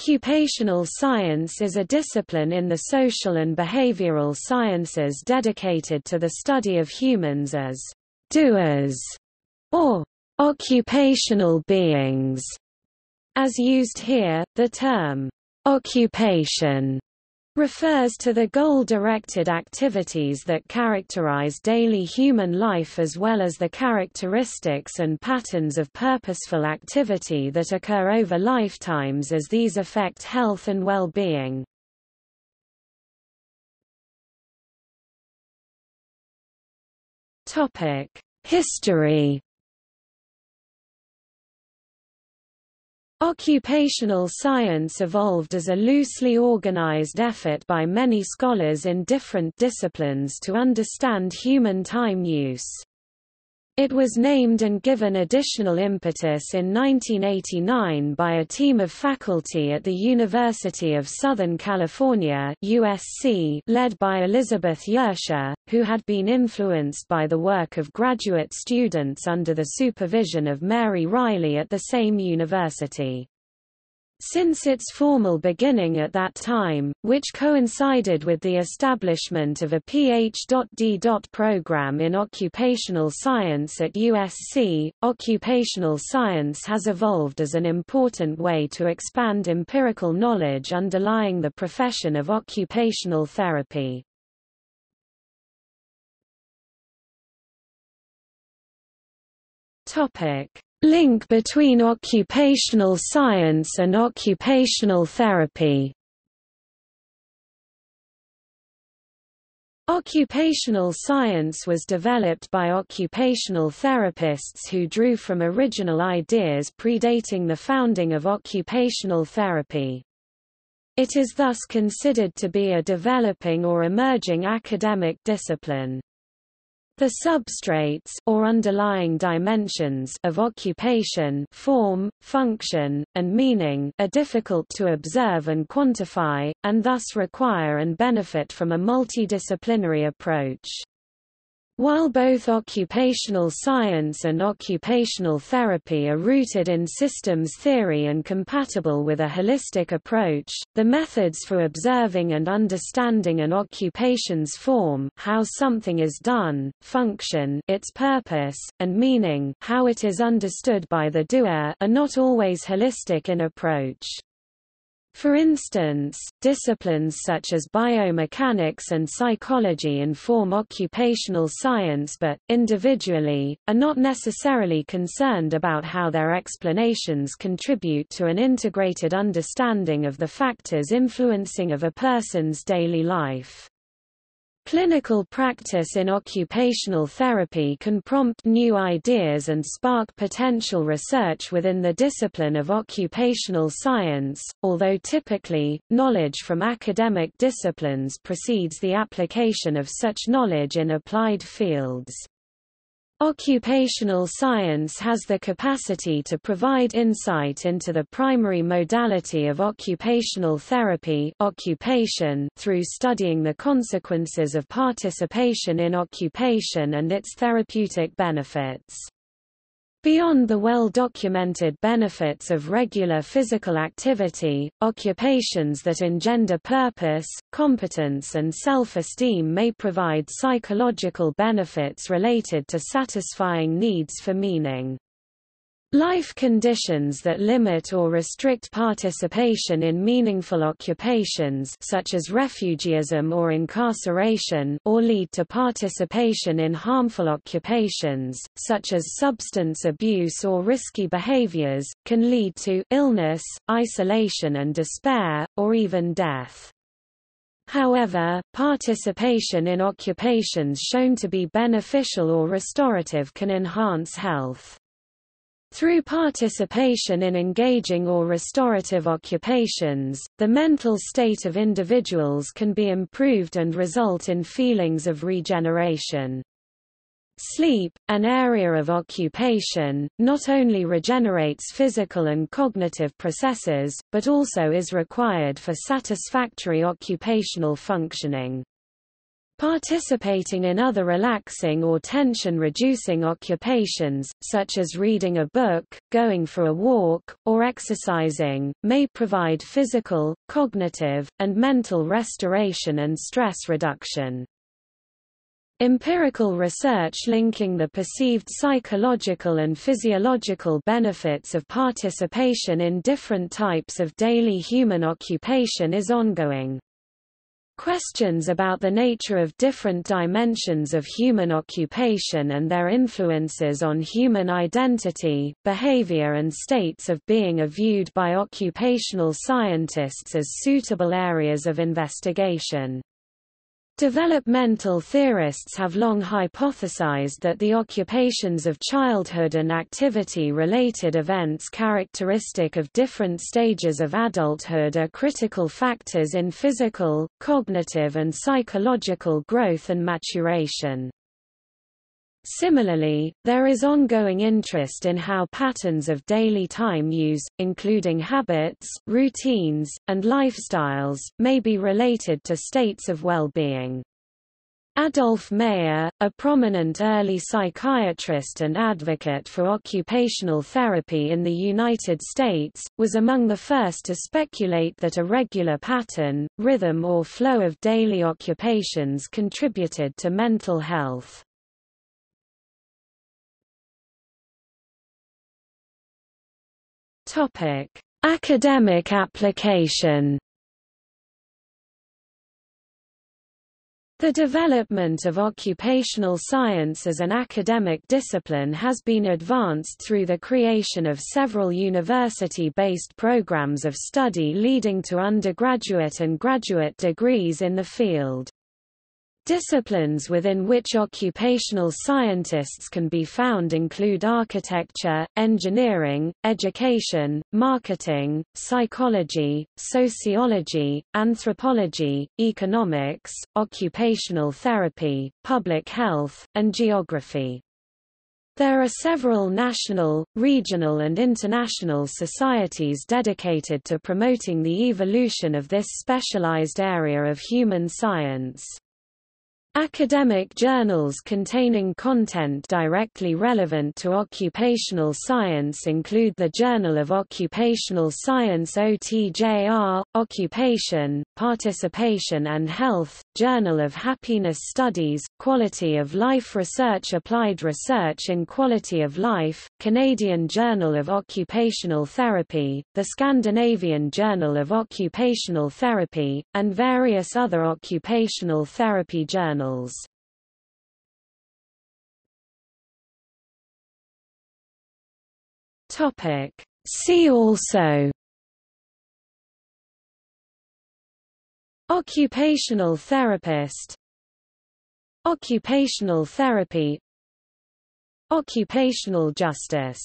Occupational science is a discipline in the social and behavioral sciences dedicated to the study of humans as doers or occupational beings. As used here, the term occupation refers to the goal-directed activities that characterize daily human life as well as the characteristics and patterns of purposeful activity that occur over lifetimes as these affect health and well-being. History. Occupational science evolved as a loosely organized effort by many scholars in different disciplines to understand human time use. It was named and given additional impetus in 1989 by a team of faculty at the University of Southern California (USC) led by Elizabeth Yerxa, who had been influenced by the work of graduate students under the supervision of Mary Riley at the same university. Since its formal beginning at that time, which coincided with the establishment of a Ph.D. program in occupational science at USC, occupational science has evolved as an important way to expand empirical knowledge underlying the profession of occupational therapy. Link between occupational science and occupational therapy. Occupational science was developed by occupational therapists who drew from original ideas predating the founding of occupational therapy. It is thus considered to be a developing or emerging academic discipline. The substrates or underlying dimensions of occupation, form, function, and meaning are difficult to observe and quantify, and thus require and benefit from a multidisciplinary approach. While both occupational science and occupational therapy are rooted in systems theory and compatible with a holistic approach, the methods for observing and understanding an occupation's form, how something is done, function, its purpose, and meaning, how it is understood by the doer, are not always holistic in approach. For instance, disciplines such as biomechanics and psychology inform occupational science but, individually, are not necessarily concerned about how their explanations contribute to an integrated understanding of the factors influencing a person's daily life. Clinical practice in occupational therapy can prompt new ideas and spark potential research within the discipline of occupational science, although typically, knowledge from academic disciplines precedes the application of such knowledge in applied fields. Occupational science has the capacity to provide insight into the primary modality of occupational therapy, occupation, through studying the consequences of participation in occupation and its therapeutic benefits. Beyond the well-documented benefits of regular physical activity, occupations that engender purpose, competence and self-esteem may provide psychological benefits related to satisfying needs for meaning. Life conditions that limit or restrict participation in meaningful occupations such as refugeeism or incarceration or lead to participation in harmful occupations, such as substance abuse or risky behaviors, can lead to illness, isolation and despair, or even death. However, participation in occupations shown to be beneficial or restorative can enhance health. Through participation in engaging or restorative occupations, the mental state of individuals can be improved and result in feelings of regeneration. Sleep, an area of occupation, not only regenerates physical and cognitive processes, but also is required for satisfactory occupational functioning. Participating in other relaxing or tension-reducing occupations, such as reading a book, going for a walk, or exercising, may provide physical, cognitive, and mental restoration and stress reduction. Empirical research linking the perceived psychological and physiological benefits of participation in different types of daily human occupation is ongoing. Questions about the nature of different dimensions of human occupation and their influences on human identity, behavior and states of being are viewed by occupational scientists as suitable areas of investigation. Developmental theorists have long hypothesized that the occupations of childhood and activity-related events characteristic of different stages of adulthood are critical factors in physical, cognitive and psychological growth and maturation. Similarly, there is ongoing interest in how patterns of daily time use, including habits, routines, and lifestyles, may be related to states of well-being. Adolf Meyer, a prominent early psychiatrist and advocate for occupational therapy in the United States, was among the first to speculate that a regular pattern, rhythm or flow of daily occupations contributed to mental health. Academic application. The development of occupational science as an academic discipline has been advanced through the creation of several university-based programs of study leading to undergraduate and graduate degrees in the field. Disciplines within which occupational scientists can be found include architecture, engineering, education, marketing, psychology, sociology, anthropology, economics, occupational therapy, public health, and geography. There are several national, regional and international societies dedicated to promoting the evolution of this specialized area of human science. Academic journals containing content directly relevant to occupational science include the Journal of Occupational Science (OTJR), Occupation, Participation and Health, Journal of Happiness Studies, Quality of Life Research, Applied Research in Quality of Life, Canadian Journal of Occupational Therapy, the Scandinavian Journal of Occupational Therapy, and various other occupational therapy journals. See also: Occupational therapist, Occupational therapy, Occupational justice.